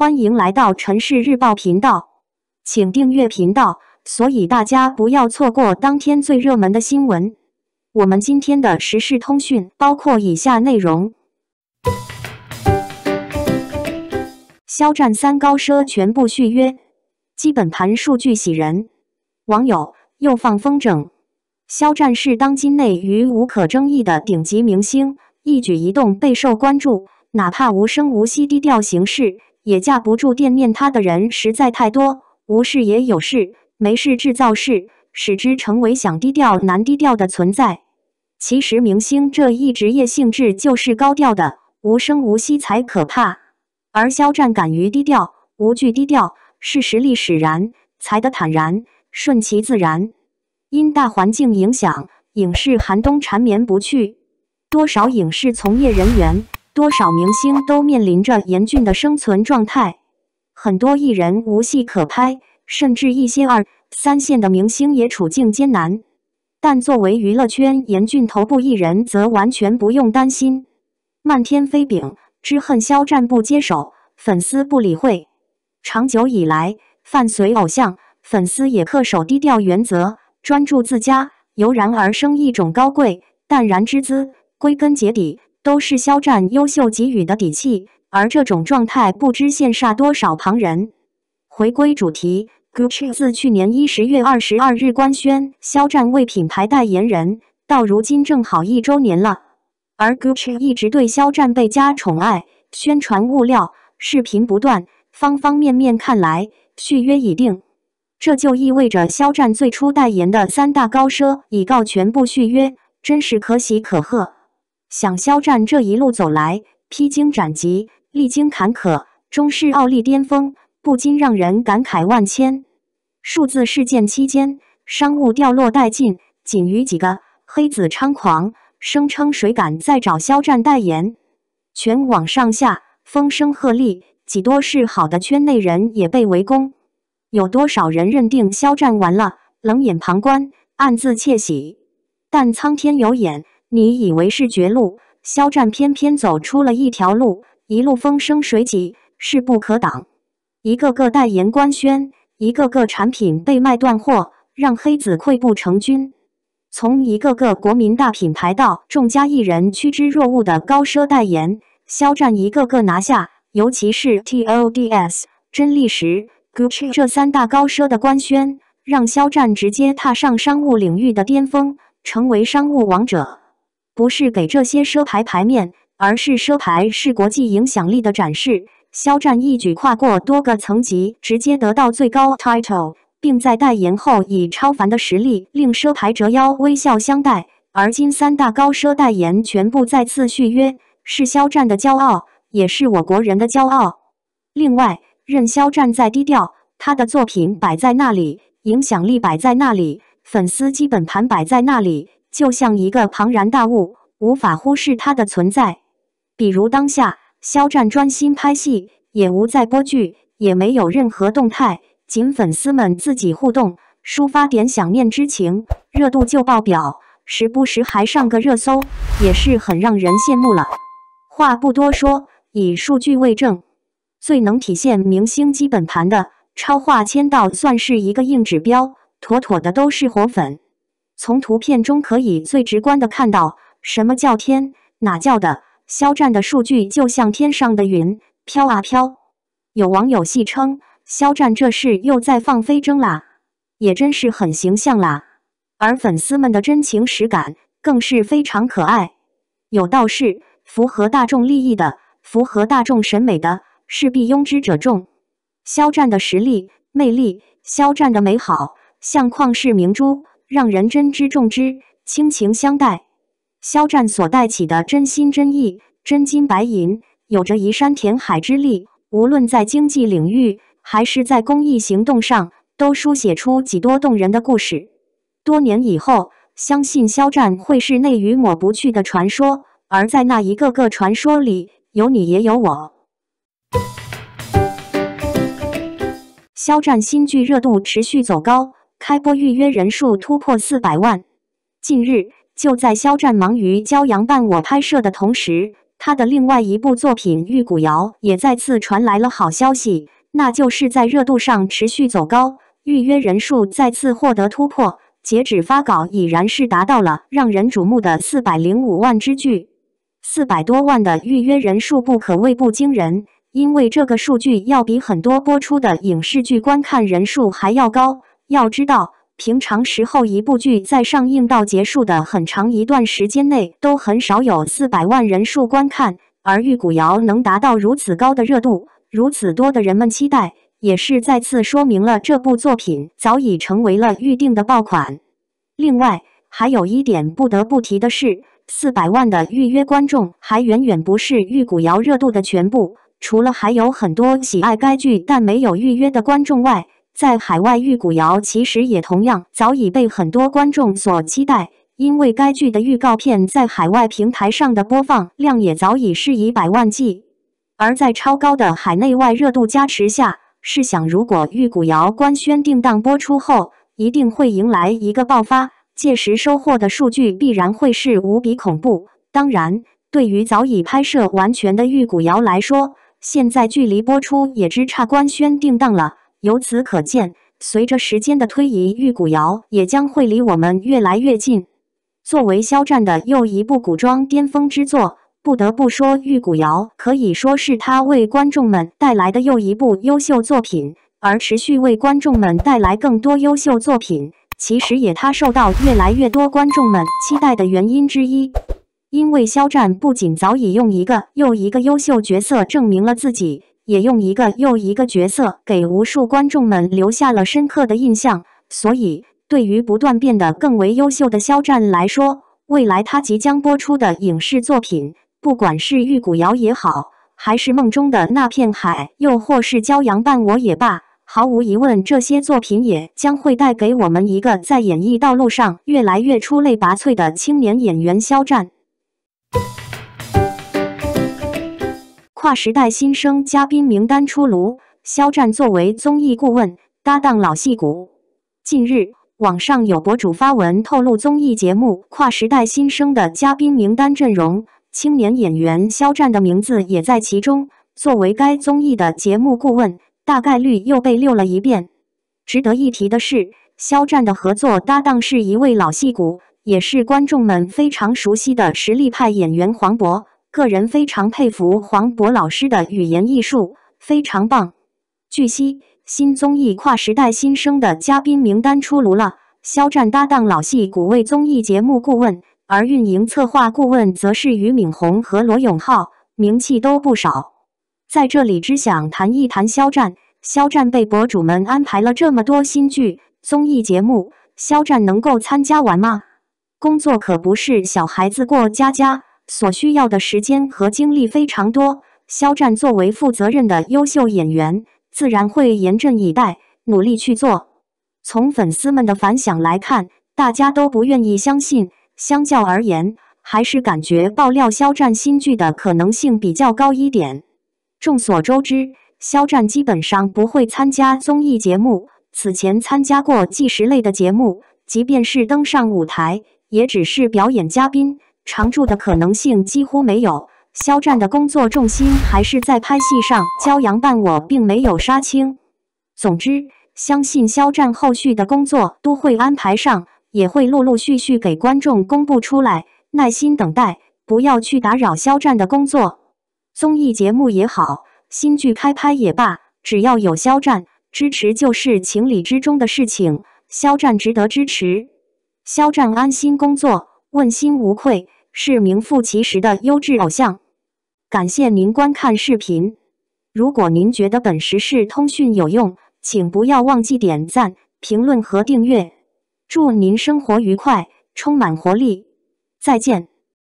欢迎来到城市日报频道，请订阅频道，所以大家不要错过当天最热门的新闻。我们今天的时事通讯包括以下内容：肖战三高奢全部续约，基本盘数据喜人，网友又放风筝。肖战是当今内娱无可争议的顶级明星，一举一动备受关注，哪怕无声无息低调行事，也架不住惦念他的人实在太多。无事也有事，没事制造事，使之成为想低调难低调的存在。其实明星这一职业性质就是高调的，无声无息才可怕。而肖战敢于低调，无惧低调，是实力使然，才得坦然，顺其自然。因大环境影响，影视寒冬缠绵不去，多少影视从业人员，多少明星都面临着严峻的生存状态。很多艺人无戏可拍，甚至一些2、3线的明星也处境艰难。但作为娱乐圈严峻头部艺人，则完全不用担心。漫天飞饼，只恨肖战不接手，粉丝不理会。长久以来，伴随偶像，粉丝也恪守低调原则，专注自家，油然而生一种高贵淡然之姿。归根结底，都是肖战优秀给予的底气，而这种状态不知羡煞多少旁人。回归主题 ，GUCCI 自去年10月22日官宣肖战为品牌代言人，到如今正好1周年了。而 GUCCI 一直对肖战倍加宠爱，宣传物料、视频不断，方方面面看来续约已定。这就意味着肖战最初代言的三大高奢已告全部续约，真是可喜可贺。想肖战这一路走来，披荆斩棘，历经坎坷，终是傲立巅峰，不禁让人感慨万千。数字事件期间，商务掉落殆尽，仅余几个黑子猖狂，声称谁敢再找肖战代言。全网上下风声鹤唳，几多示好的圈内人也被围攻。有多少人认定肖战完了，冷眼旁观，暗自窃喜。但苍天有眼，你以为是绝路，肖战偏偏走出了一条路，一路风生水起，势不可挡。一个个代言官宣，一个个产品被卖断货，让黑子溃不成军。从一个个国民大品牌到众家艺人趋之若鹜的高奢代言，肖战一个个拿下，尤其是 TODS、真力实、GUCCI 这三大高奢的官宣，让肖战直接踏上商务领域的巅峰，成为商务王者。不是给这些奢牌牌面，而是奢牌是国际影响力的展示。肖战一举跨过多个层级，直接得到最高 title， 并在代言后以超凡的实力令奢牌折腰微笑相待。而今三大高奢代言全部再次续约，是肖战的骄傲，也是我国人的骄傲。另外，任肖战再低调，他的作品摆在那里，影响力摆在那里，粉丝基本盘摆在那里，就像一个庞然大物，无法忽视它的存在。比如当下，肖战专心拍戏，也无在播剧，也没有任何动态，仅粉丝们自己互动，抒发点想念之情，热度就爆表，时不时还上个热搜，也是很让人羡慕了。话不多说，以数据为证。最能体现明星基本盘的，超话1000道算是一个硬指标，妥妥的都是活粉。从图片中可以最直观的看到，什么叫天，哪叫的，肖战的数据就像天上的云，飘啊飘。有网友戏称，肖战这是又在放飞筝啦，也真是很形象啦。而粉丝们的真情实感，更是非常可爱。有道是，符合大众利益的，符合大众审美的，势必拥之者众。肖战的实力、魅力，肖战的美好，像旷世明珠，让人珍之重之，倾情相待。肖战所带起的真心真意、真金白银，有着移山填海之力，无论在经济领域，还是在公益行动上，都书写出几多动人的故事。多年以后，相信肖战会是内娱抹不去的传说，而在那一个个传说里，有你也有我。肖战新剧热度持续走高，开播预约人数突破400万。近日，就在肖战忙于《骄阳伴我》拍摄的同时，他的另外一部作品《玉骨遥》也再次传来了好消息，那就是在热度上持续走高，预约人数再次获得突破，截止发稿已然是达到了让人瞩目的405万之巨。 400多万的预约人数不可谓不惊人，因为这个数据要比很多播出的影视剧观看人数还要高。要知道，平常时候一部剧在上映到结束的很长一段时间内都很少有400万人数观看，而《玉骨遥》能达到如此高的热度，如此多的人们期待，也是再次说明了这部作品早已成为了预定的爆款。另外，还有一点不得不提的是。 400万的预约观众还远远不是《玉骨遥》热度的全部，除了还有很多喜爱该剧但没有预约的观众外，在海外《玉骨遥》其实也同样早已被很多观众所期待，因为该剧的预告片在海外平台上的播放量也早已是以百万计。而在超高的海内外热度加持下，试想如果《玉骨遥》官宣定档播出后，一定会迎来一个爆发。 届时收获的数据必然会是无比恐怖。当然，对于早已拍摄完全的《玉骨遥》来说，现在距离播出也只差官宣定档了。由此可见，随着时间的推移，《玉骨遥》也将会离我们越来越近。作为肖战的又一部古装巅峰之作，不得不说，《玉骨遥》可以说是他为观众们带来的又一部优秀作品，而持续为观众们带来更多优秀作品。 其实也他受到越来越多观众们期待的原因之一，因为肖战不仅早已用一个又一个优秀角色证明了自己，也用一个又一个角色给无数观众们留下了深刻的印象。所以，对于不断变得更为优秀的肖战来说，未来他即将播出的影视作品，不管是《玉骨遥》也好，还是《梦中的那片海》，又或是《骄阳伴我》也罢。 毫无疑问，这些作品也将会带给我们一个在演艺道路上越来越出类拔萃的青年演员肖战。跨时代新生嘉宾名单出炉，肖战作为综艺顾问搭档老戏骨。近日，网上有博主发文透露综艺节目《跨时代新生》的嘉宾名单阵容，青年演员肖战的名字也在其中。作为该综艺的节目顾问。 大概率又被溜了一遍。值得一提的是，肖战的合作搭档是一位老戏骨，也是观众们非常熟悉的实力派演员黄渤。个人非常佩服黄渤老师的语言艺术，非常棒。据悉，新综艺《跨时代新生》的嘉宾名单出炉了，肖战搭档老戏骨为综艺节目顾问，而运营策划顾问则是俞敏洪和罗永浩，名气都不少。 在这里只想谈一谈肖战。肖战被博主们安排了这么多新剧、综艺节目，肖战能够参加完吗？工作可不是小孩子过家家，所需要的时间和精力非常多。肖战作为负责任的优秀演员，自然会严阵以待，努力去做。从粉丝们的反响来看，大家都不愿意相信。相较而言，还是感觉爆料肖战新剧的可能性比较高一点。 众所周知，肖战基本上不会参加综艺节目。此前参加过纪实类的节目，即便是登上舞台，也只是表演嘉宾，常驻的可能性几乎没有。肖战的工作重心还是在拍戏上，《骄阳伴我》并没有杀青。总之，相信肖战后续的工作都会安排上，也会陆陆续续给观众公布出来。耐心等待，不要去打扰肖战的工作。 综艺节目也好，新剧开拍也罢，只要有肖战支持，就是情理之中的事情。肖战值得支持，肖战安心工作，问心无愧，是名副其实的优质偶像。感谢您观看视频，如果您觉得本时事通讯有用，请不要忘记点赞、评论和订阅。祝您生活愉快，充满活力，再见。